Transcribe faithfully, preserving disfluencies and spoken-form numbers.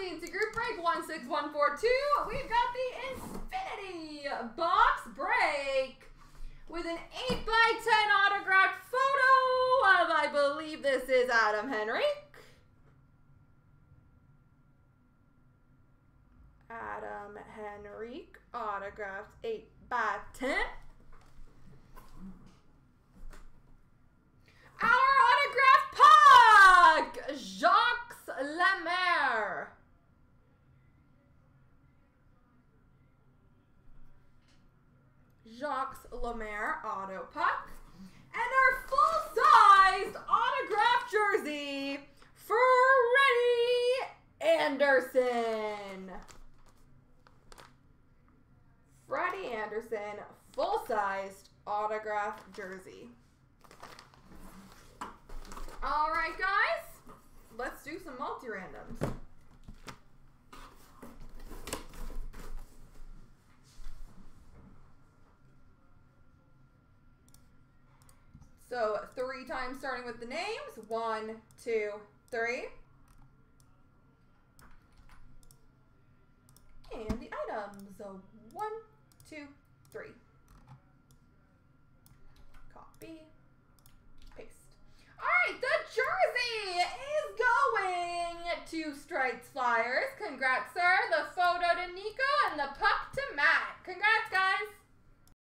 Blessings to group break one six one four two. We've got the Infinity box break with an eight by ten autographed photo of, I believe this is Adam Henrique. Adam Henrique, autographed eight by ten. Our autographed puck, Jacques Lemaire. Jacques Lemaire auto puck. And our full-sized autographed jersey, Freddie Andersen. Freddie Andersen, full-sized autographed jersey. All right, guys, let's do some multi-randoms. So three times starting with the names. One, two, three. And the items. So one, two, three. Copy. Paste. All right, the jersey is going to Strikes Flyers. Congrats,